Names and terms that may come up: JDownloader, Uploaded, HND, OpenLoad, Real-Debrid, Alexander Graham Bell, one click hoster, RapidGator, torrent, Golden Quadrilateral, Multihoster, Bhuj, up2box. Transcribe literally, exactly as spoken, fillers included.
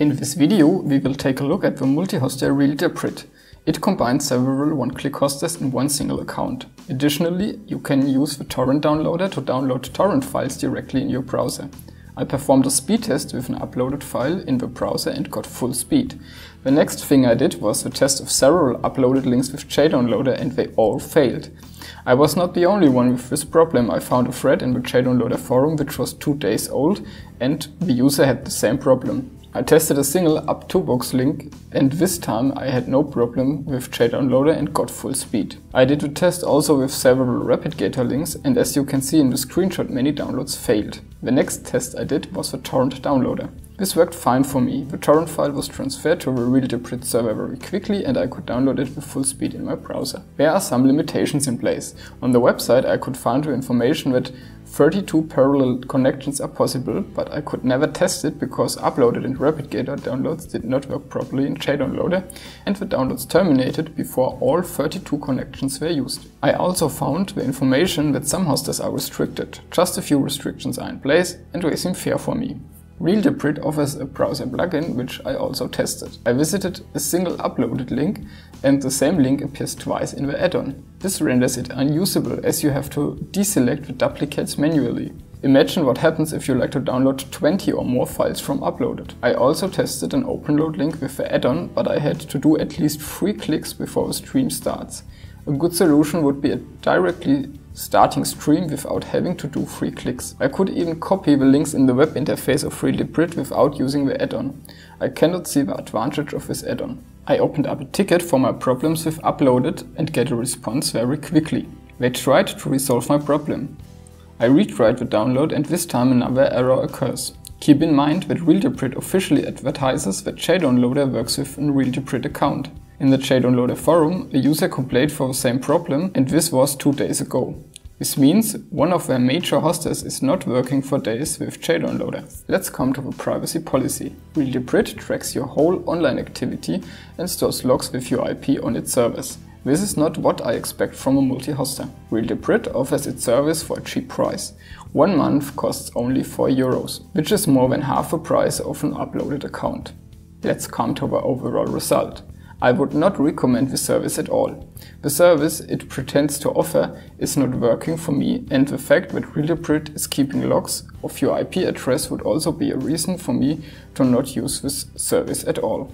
In this video, we will take a look at the multi-hoster Real-Debrid. It combines several one-click hosters in one single account. Additionally, you can use the torrent downloader to download torrent files directly in your browser. I performed a speed test with an uploaded file in the browser and got full speed. The next thing I did was the test of several uploaded links with JDownloader, and they all failed. I was not the only one with this problem. I found a thread in the JDownloader forum which was two days old, and the user had the same problem. I tested a single up two box link, and this time I had no problem with JDownloader and got full speed. I did the test also with several RapidGator links, and as you can see in the screenshot, many downloads failed. The next test I did was the torrent downloader. This worked fine for me. The torrent file was transferred to the Real-Debrid server very quickly, and I could download it with full speed in my browser. There are some limitations in place. On the website I could find the information that thirty-two parallel connections are possible, but I could never test it because Uploaded and RapidGator downloads did not work properly in JDownloader, and the downloads terminated before all thirty-two connections were used. I also found the information that some hosters are restricted. Just a few restrictions are in place, and they seem fair for me. Real-Debrid offers a browser plugin, which I also tested. I visited a single uploaded link, and the same link appears twice in the add-on. This renders it unusable, as you have to deselect the duplicates manually. Imagine what happens if you like to download twenty or more files from Uploaded. I also tested an OpenLoad link with the add-on, but I had to do at least three clicks before the stream starts. A good solution would be a directly starting stream without having to do three clicks. I could even copy the links in the web interface of Real-Debrid without using the add-on. I cannot see the advantage of this add-on. I opened up a ticket for my problems with Uploaded and get a response very quickly. They tried to resolve my problem. I retried the download, and this time another error occurs. Keep in mind that Real-Debrid officially advertises that JDownloader works with a Real-Debrid account. In the JDownloader forum, a user complained for the same problem, and this was two days ago. This means one of their major hosters is not working for days with JDownloader. Let's come to the privacy policy. Real-Debrid tracks your whole online activity and stores logs with your I P on its servers. This is not what I expect from a multi-hoster. Real-Debrid offers its service for a cheap price. One month costs only four euros, which is more than half the price of an uploaded account. Let's come to the overall result. I would not recommend the service at all. The service it pretends to offer is not working for me, and the fact that Real-Debrid is keeping logs of your I P address would also be a reason for me to not use this service at all.